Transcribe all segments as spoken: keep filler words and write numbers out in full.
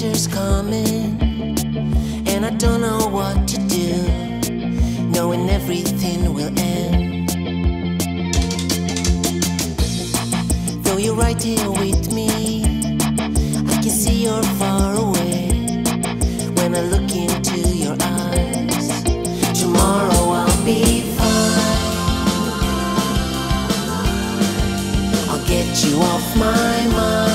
winter's coming, and I don't know what to do, knowing everything will end. Though you're right here with me, I can see you're far away when I look into your eyes. Tomorrow I'll be fine. I'll get you off my mind.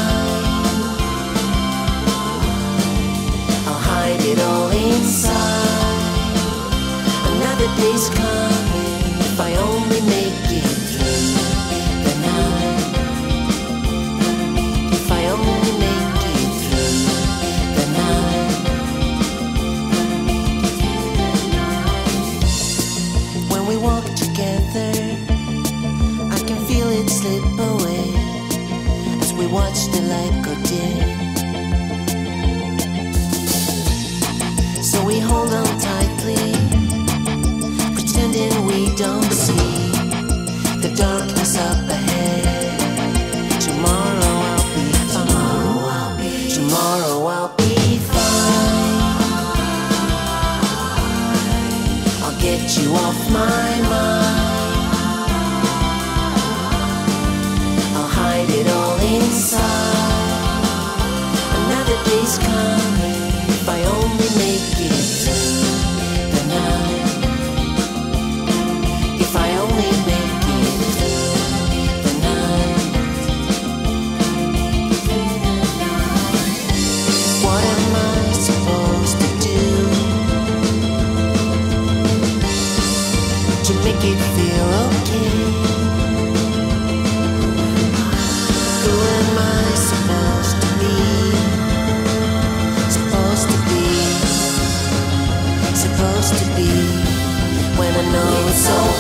It all inside. Another day's coming. If I only make it through the night. If I only make it through the night. When we walk together, I can feel it slip away as we watch the light go dim. So we hold on tightly, pretending we don't see the darkness up ahead. Tomorrow I'll be fine. Tomorrow I'll be, tomorrow I'll be fine. I'll get you off my mind. I'll hide it all inside. Another day's coming. If I only make it through the night. If I only make it through the night. What am I supposed to do to make it feel okay? Who am I supposed to be? Supposed to be when I know it's over.